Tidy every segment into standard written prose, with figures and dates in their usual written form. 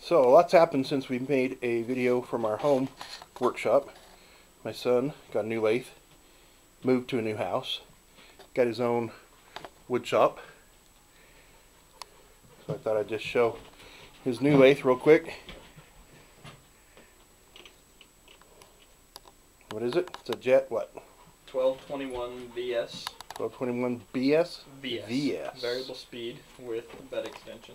So a lot's happened since we made a video from our home workshop. My son got a new lathe, moved to a new house, got his own wood shop. So I thought I'd just show his new lathe real quick. What is it? It's a Jet what? 1221 VS. 1221 BS? VS. Variable speed with bed extension.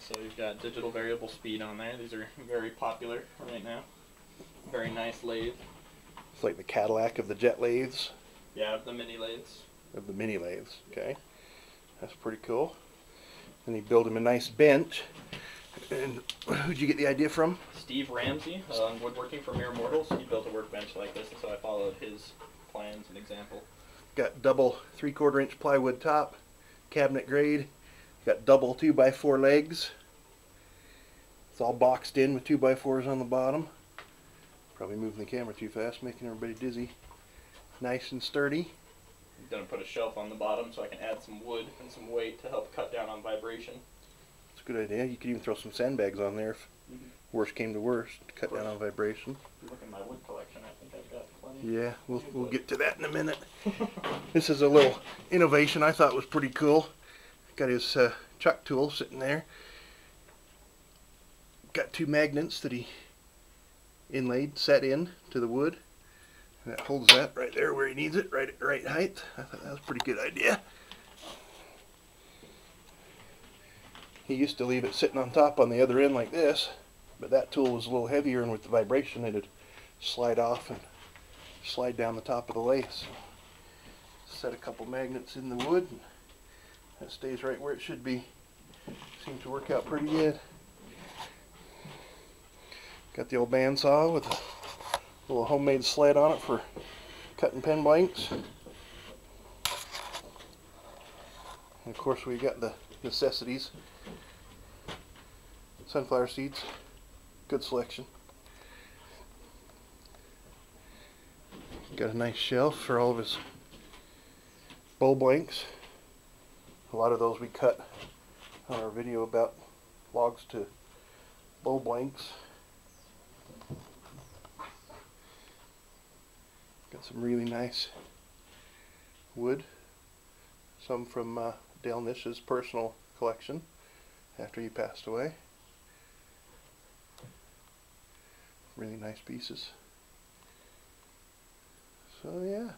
So you've got digital variable speed on there. These are very popular right now. Very nice lathe. It's like the Cadillac of the Jet lathes. Yeah, of the mini lathes. Of the mini lathes, okay. That's pretty cool. And he built him a nice bench. And who'd you get the idea from? Steve Ramsey, woodworking for Mere Mortals. He built a workbench like this, and so I followed his plans and example. Got double 3/4 inch plywood top, cabinet grade. Got double 2x4 legs. It's all boxed in with 2x4s on the bottom. Probably moving the camera too fast, making everybody dizzy. Nice and sturdy. I'm gonna put a shelf on the bottom so I can add some wood and some weight to help cut down on vibration. It's a good idea. You could even throw some sandbags on there if worst came to worst to cut down on vibration. Look at my wood collection. I think I've got plenty. Yeah, we'll get to that in a minute. This is a little innovation I thought was pretty cool. Got his chuck tool sitting there. Got two magnets that he inlaid, set in to the wood. And that holds that right there where he needs it, right at the right height. I thought that was a pretty good idea. He used to leave it sitting on top on the other end like this, but that tool was a little heavier, and with the vibration it'd slide off and slide down the top of the lathe. So set a couple magnets in the wood. That stays right where it should be. Seems to work out pretty good. Got the old bandsaw with a little homemade sled on it for cutting pen blanks. And of course we got the necessities. Sunflower seeds. Good selection. Got a nice shelf for all of his bowl blanks. A lot of those we cut on our video about logs to bowl blanks. Got some really nice wood, some from Dale Nish's personal collection after he passed away. Really nice pieces. So yeah,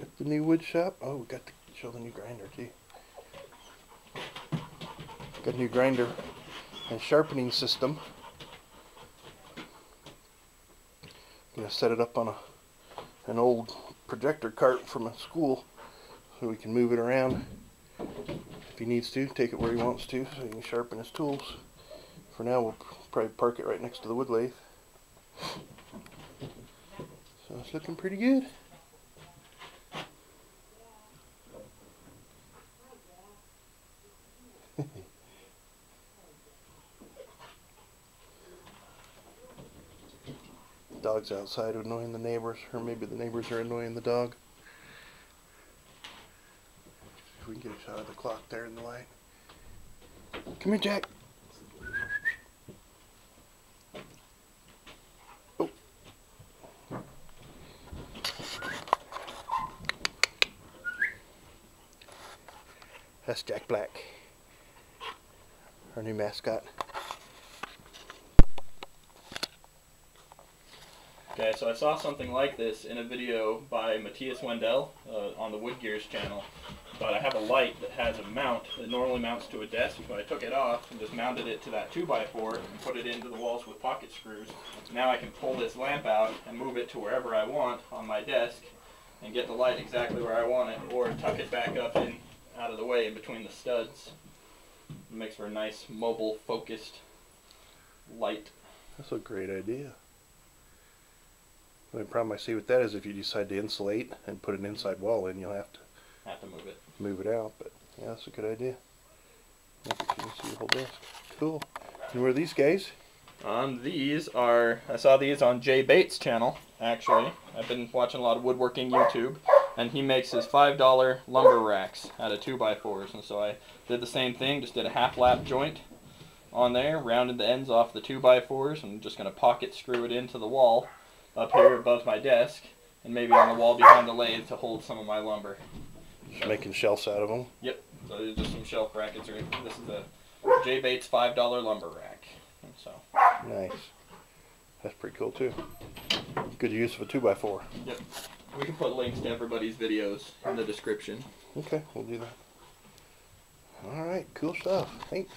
got the new wood shop. Oh, we got to show the new grinder too. Got a new grinder and sharpening system. Gonna set it up on an old projector cart from a school so we can move it around if he needs to, take it where he wants to so he can sharpen his tools. For now we'll probably park it right next to the wood lathe. So it's looking pretty good. Dog's outside annoying the neighbors, or maybe the neighbors are annoying the dog. If we can get a shot of the clock there in the light. Come here, Jack. Oh. That's Jack Black, our new mascot. Okay, so I saw something like this in a video by Matthias Wendell on the Woodgears channel, but I have a light that has a mount that normally mounts to a desk, but I took it off and just mounted it to that 2x4 and put it into the walls with pocket screws. Now I can pull this lamp out and move it to wherever I want on my desk and get the light exactly where I want it, or tuck it back up in out of the way in between the studs. It makes for a nice mobile focused light. That's a great idea. The only problem I see with that is if you decide to insulate and put an inside wall in, you'll have to move it out. But yeah, that's a good idea. You can see the whole desk. Cool. And where are these guys? These are, I saw these on Jay Bates' channel, actually. I've been watching a lot of woodworking YouTube, and he makes his $5 lumber racks out of 2x4s. And so I did the same thing, just did a half lap joint on there, rounded the ends off the 2x4s, and I'm just going to pocket screw it into the wall up here above my desk, and maybe on the wall behind the lathe to hold some of my lumber. So, making shelves out of them? Yep. So there's just some shelf brackets. This is the Jay Bates $5 lumber rack. And so. Nice. That's pretty cool too. Good use of a 2x4. Yep. We can put links to everybody's videos in the description. Okay, we'll do that. All right, cool stuff. Thanks.